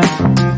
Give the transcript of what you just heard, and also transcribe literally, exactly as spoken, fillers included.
Thank you.